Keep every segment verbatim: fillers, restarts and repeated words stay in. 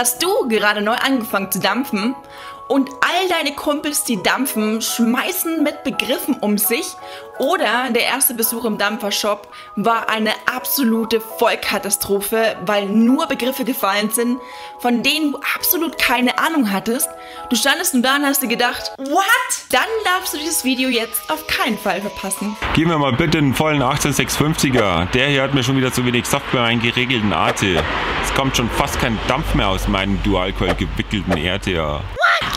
Hast du gerade neu angefangen zu dampfen und all deine Kumpels, die dampfen, schmeißen mit Begriffen um sich? Oder der erste Besuch im Dampfershop war eine absolute Vollkatastrophe, weil nur Begriffe gefallen sind, von denen du absolut keine Ahnung hattest? Du standest nur da und hast dir gedacht, what? Dann darfst du dieses Video jetzt auf keinen Fall verpassen. Gib mir mal bitte einen vollen achtzehn sechshundertfünfziger. Der hier hat mir schon wieder zu wenig Saft bei meinen geregelten A T. Es kommt schon fast kein Dampf mehr aus meinem Dualcoil gewickelten R T A.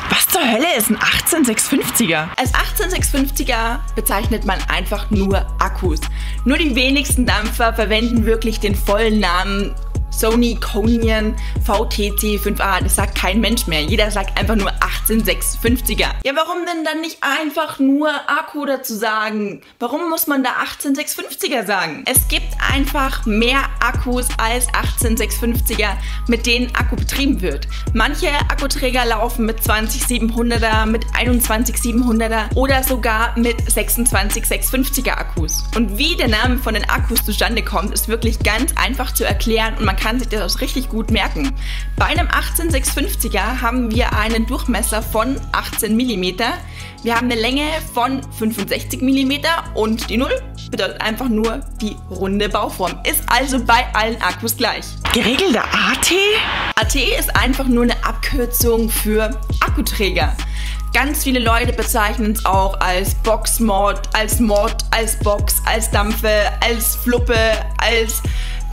Was zur Hölle ist ein achtzehn sechshundertfünfziger? Als achtzehn sechshundertfünfziger bezeichnet man einfach nur Akkus. Nur die wenigsten Dampfer verwenden wirklich den vollen Namen Sony, Konian, V T C, fünf A. Das sagt kein Mensch mehr. Jeder sagt einfach nur achtzehn sechshundertfünfziger. Ja, warum denn dann nicht einfach nur Akku dazu sagen? Warum muss man da achtzehn sechshundertfünfziger sagen? Es gibt einfach mehr Akkus als achtzehn sechshundertfünfziger, mit denen Akku betrieben wird. Manche Akkuträger laufen mit zwanzig siebenhunderter, mit einundzwanzig siebenhunderter oder sogar mit sechsundzwanzig sechshundertfünfziger Akkus. Und wie der Name von den Akkus zustande kommt, ist wirklich ganz einfach zu erklären und man kann kann sich das auch richtig gut merken. Bei einem achtzehn sechshundertfünfziger haben wir einen Durchmesser von achtzehn Millimeter, wir haben eine Länge von fünfundsechzig Millimeter und die Null bedeutet einfach nur die runde Bauform. Ist also bei allen Akkus gleich. Geregelter A T? A T ist einfach nur eine Abkürzung für Akkuträger. Ganz viele Leute bezeichnen es auch als Boxmod, als Mod, als Box, als Dampfe, als Fluppe, als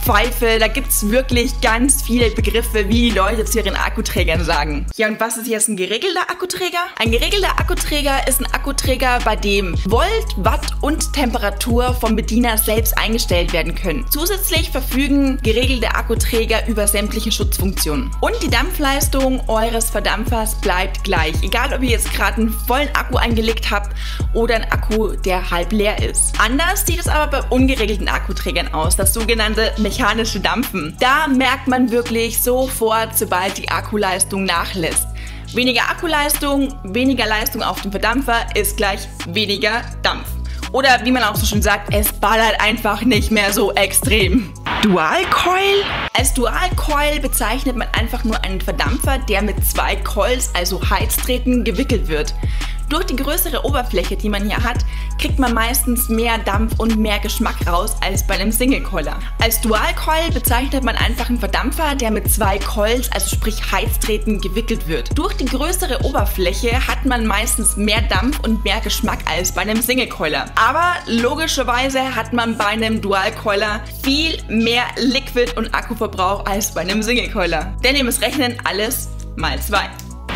Pfeife, da gibt es wirklich ganz viele Begriffe, wie die Leute zu ihren Akkuträgern sagen. Ja, und was ist jetzt ein geregelter Akkuträger? Ein geregelter Akkuträger ist ein Akkuträger, bei dem Volt, Watt und Temperatur vom Bediener selbst eingestellt werden können. Zusätzlich verfügen geregelte Akkuträger über sämtliche Schutzfunktionen. Und die Dampfleistung eures Verdampfers bleibt gleich, egal ob ihr jetzt gerade einen vollen Akku eingelegt habt oder einen Akku, der halb leer ist. Anders sieht es aber bei ungeregelten Akkuträgern aus, das sogenannte mechanische Dampfen. Da merkt man wirklich sofort, sobald die Akkuleistung nachlässt. Weniger Akkuleistung, weniger Leistung auf dem Verdampfer ist gleich weniger Dampf. Oder wie man auch so schön sagt, es ballert einfach nicht mehr so extrem. Dualcoil? Als Dualcoil bezeichnet man einfach nur einen Verdampfer, der mit zwei Coils, also Heizdrähten, gewickelt wird. Durch die größere Oberfläche, die man hier hat, kriegt man meistens mehr Dampf und mehr Geschmack raus als bei einem Single-Coiler. Als Dual-Coil bezeichnet man einfach einen Verdampfer, der mit zwei Coils, also sprich Heizdrähten, gewickelt wird. Durch die größere Oberfläche hat man meistens mehr Dampf und mehr Geschmack als bei einem Single-Coiler. Aber logischerweise hat man bei einem Dual-Coiler viel mehr Liquid- und Akkuverbrauch als bei einem Single-Coiler. Denn ihr müsst rechnen, alles mal zwei.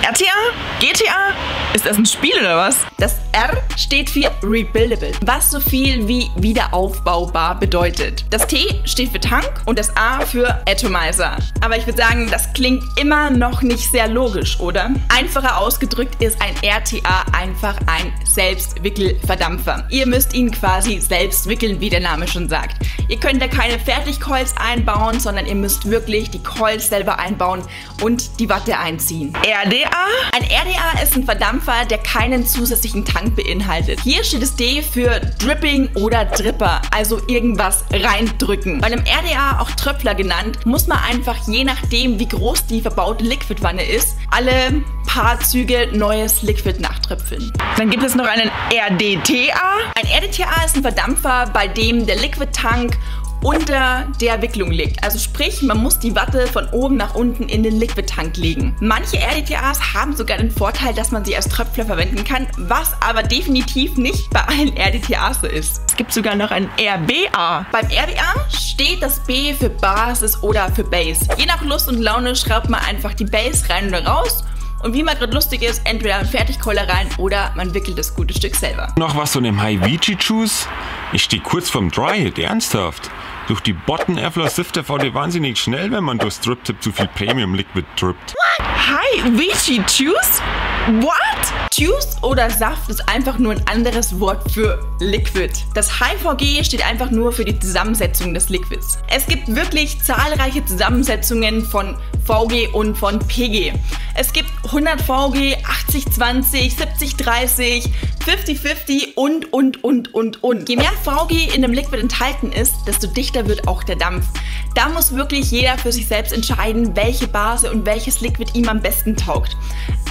R T A? G T A? Ist das ein Spiel oder was? Das R steht für Rebuildable, was so viel wie wiederaufbaubar bedeutet. Das T steht für Tank und das A für Atomizer. Aber ich würde sagen, das klingt immer noch nicht sehr logisch, oder? Einfacher ausgedrückt ist ein R T A einfach ein Selbstwickelverdampfer. Ihr müsst ihn quasi selbst wickeln, wie der Name schon sagt. Ihr könnt da keine Fertigcoils einbauen, sondern ihr müsst wirklich die Coils selber einbauen und die Watte einziehen. R D A? Ein R D A ist ein Verdampfer, der keinen zusätzlichen Tank beinhaltet. Hier steht das D für Dripping oder Dripper, also irgendwas reindrücken. Bei einem R D A, auch Tröpfler genannt, muss man einfach je nachdem, wie groß die verbaute Liquidwanne ist, alle paar Züge neues Liquid nachtröpfeln. Dann gibt es noch einen R D T A. Ein R D T A ist ein Verdampfer, bei dem der Liquid-Tank unter der Wicklung liegt. Also sprich, man muss die Watte von oben nach unten in den Liquid-Tank legen. Manche R D T As haben sogar den Vorteil, dass man sie als Tröpfler verwenden kann, was aber definitiv nicht bei allen R D T As so ist. Es gibt sogar noch ein R B A. Beim R B A steht das B für Basis oder für Base. Je nach Lust und Laune schraubt man einfach die Base rein oder raus. Und wie man gerade lustig ist, entweder ein Fertigcoiler rein oder man wickelt das gute Stück selber. Noch was zu dem High V G Juice? Ich stehe kurz vorm Dry Hit, ernsthaft. Durch die Botten Airflow sifft der V D wahnsinnig schnell, wenn man durch Drip Tip zu viel Premium Liquid drippt. High V G Juice? What? Juice oder Saft ist einfach nur ein anderes Wort für Liquid. Das High V G steht einfach nur für die Zusammensetzung des Liquids. Es gibt wirklich zahlreiche Zusammensetzungen von V G und von P G. Es gibt hundert V G, achtzig zwanzig, siebzig dreißig, fünfzig fünfzig und, und, und, und, und. Je mehr V G in dem Liquid enthalten ist, desto dichter wird auch der Dampf. Da muss wirklich jeder für sich selbst entscheiden, welche Base und welches Liquid ihm am besten taugt.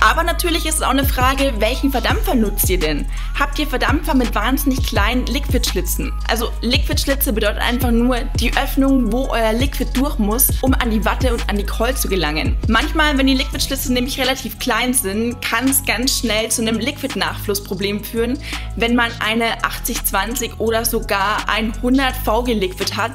Aber natürlich ist es auch eine Frage, welchen Verdampfer nutzt ihr denn? Habt ihr Verdampfer mit wahnsinnig kleinen Liquid-Schlitzen? Also Liquid-Schlitze bedeutet einfach nur die Öffnung, wo euer Liquid durch muss, um an die Watte und an die Coil zu gelangen. Manchmal, wenn die Liquid-Schlitze nämlich relativ klein sind, kann es ganz schnell zu einem Liquid-Nachflussproblem führen, wenn man eine achtzig zwanzig oder sogar hundert V G-Liquid hat,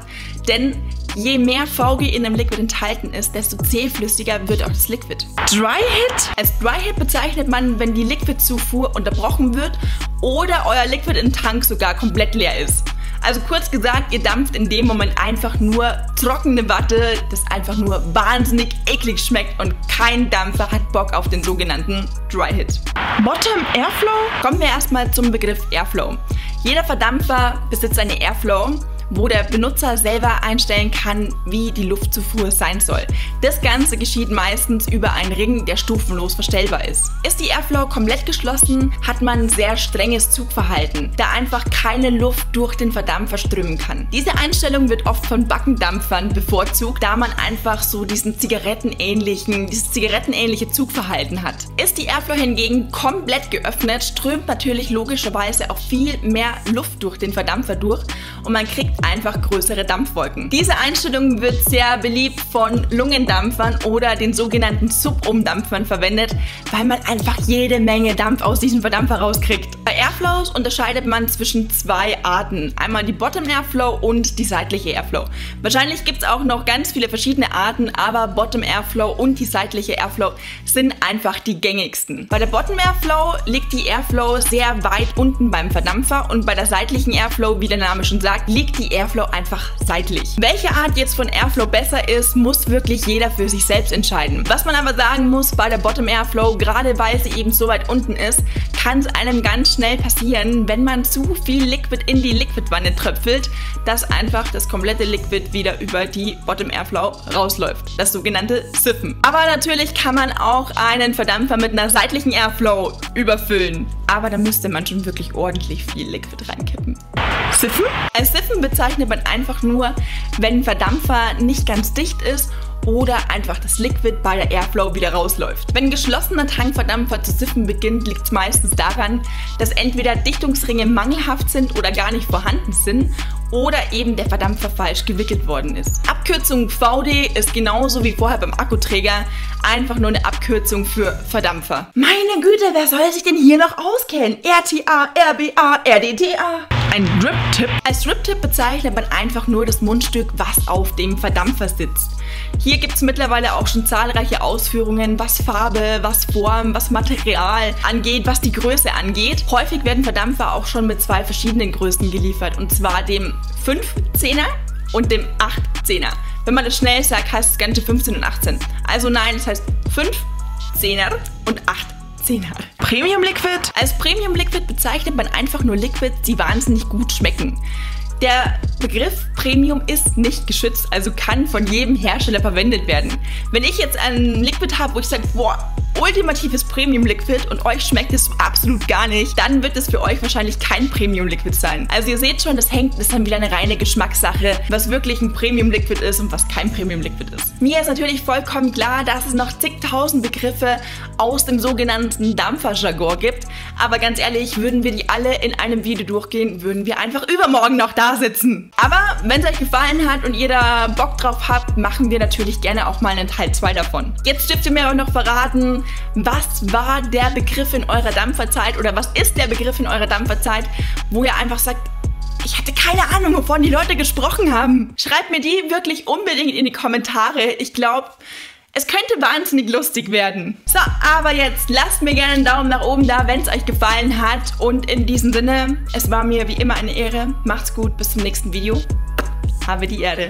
denn je mehr V G in einem Liquid enthalten ist, desto zähflüssiger wird auch das Liquid. Dry Hit? Als Dry Hit bezeichnet man, wenn die Liquidzufuhr unterbrochen wird oder euer Liquid im Tank sogar komplett leer ist. Also kurz gesagt, ihr dampft in dem Moment einfach nur trockene Watte, das einfach nur wahnsinnig eklig schmeckt und kein Dampfer hat Bock auf den sogenannten Dry Hit. Bottom Airflow? Kommen wir erstmal zum Begriff Airflow. Jeder Verdampfer besitzt eine Airflow, wo der Benutzer selber einstellen kann, wie die Luftzufuhr sein soll. Das Ganze geschieht meistens über einen Ring, der stufenlos verstellbar ist. Ist die Airflow komplett geschlossen, hat man ein sehr strenges Zugverhalten, da einfach keine Luft durch den Verdampfer strömen kann. Diese Einstellung wird oft von Backendampfern bevorzugt, da man einfach so diesen zigarettenähnlichen, dieses zigarettenähnliche Zugverhalten hat. Ist die Airflow hingegen komplett geöffnet, strömt natürlich logischerweise auch viel mehr Luft durch den Verdampfer durch und man kriegt einfach größere Dampfwolken. Diese Einstellung wird sehr beliebt von Lungendampfern oder den sogenannten Sub-Um-Dampfern verwendet, weil man einfach jede Menge Dampf aus diesem Verdampfer rauskriegt. Bei Airflows unterscheidet man zwischen zwei Arten. Einmal die Bottom-Airflow und die seitliche Airflow. Wahrscheinlich gibt es auch noch ganz viele verschiedene Arten, aber Bottom-Airflow und die seitliche Airflow sind einfach die gängigsten. Bei der Bottom-Airflow liegt die Airflow sehr weit unten beim Verdampfer und bei der seitlichen Airflow, wie der Name schon sagt, liegt die Airflow einfach seitlich. Welche Art jetzt von Airflow besser ist, muss wirklich jeder für sich selbst entscheiden. Was man aber sagen muss, bei der Bottom Airflow, gerade weil sie eben so weit unten ist, kann es einem ganz schnell passieren, wenn man zu viel Liquid in die Liquidwanne tröpfelt, dass einfach das komplette Liquid wieder über die Bottom Airflow rausläuft. Das sogenannte Siffen. Aber natürlich kann man auch einen Verdampfer mit einer seitlichen Airflow überfüllen. Aber da müsste man schon wirklich ordentlich viel Liquid reinkippen. Siffen? Als Siffen bezeichnet man einfach nur, wenn ein Verdampfer nicht ganz dicht ist oder einfach das Liquid bei der Airflow wieder rausläuft. Wenn ein geschlossener Tankverdampfer zu siffen beginnt, liegt es meistens daran, dass entweder Dichtungsringe mangelhaft sind oder gar nicht vorhanden sind oder eben der Verdampfer falsch gewickelt worden ist. Abkürzung V D ist genauso wie vorher beim Akkuträger einfach nur eine Abkürzung für Verdampfer. Meine Güte, wer soll sich denn hier noch auskennen? R T A, R B A, R D T A. Ein Drip Tip. Als Drip Tip bezeichnet man einfach nur das Mundstück, was auf dem Verdampfer sitzt. Hier gibt es mittlerweile auch schon zahlreiche Ausführungen, was Farbe, was Form, was Material angeht, was die Größe angeht. Häufig werden Verdampfer auch schon mit zwei verschiedenen Größen geliefert, und zwar dem fünf Zehner und dem acht Zehner. Wenn man das schnell sagt, heißt es ganze fünfzehn und achtzehn. Also nein, es heißt fünf Zehner und acht Zehner. Premium Liquid? Als Premium Liquid bezeichnet man einfach nur Liquids, die wahnsinnig gut schmecken. Der Begriff Premium ist nicht geschützt, also kann von jedem Hersteller verwendet werden. Wenn ich jetzt ein Liquid habe, wo ich sage, boah, ultimatives Premium Liquid und euch schmeckt es absolut gar nicht, dann wird es für euch wahrscheinlich kein Premium Liquid sein. Also ihr seht schon, das hängt, ist dann wieder eine reine Geschmackssache, was wirklich ein Premium Liquid ist und was kein Premium Liquid ist. Mir ist natürlich vollkommen klar, dass es noch zigtausend Begriffe aus dem sogenannten Dampferjargon gibt, aber ganz ehrlich, würden wir die alle in einem Video durchgehen, würden wir einfach übermorgen noch da sitzen. Aber wenn es euch gefallen hat und ihr da Bock drauf habt, machen wir natürlich gerne auch mal einen Teil zwei davon. Jetzt dürft ihr mir auch noch verraten, was war der Begriff in eurer Dampferzeit oder was ist der Begriff in eurer Dampferzeit, wo ihr einfach sagt, ich hatte keine Ahnung, wovon die Leute gesprochen haben. Schreibt mir die wirklich unbedingt in die Kommentare. Ich glaube, es könnte wahnsinnig lustig werden. So, aber jetzt lasst mir gerne einen Daumen nach oben da, wenn es euch gefallen hat. Und in diesem Sinne, es war mir wie immer eine Ehre. Macht's gut, bis zum nächsten Video. Habe die Ehre.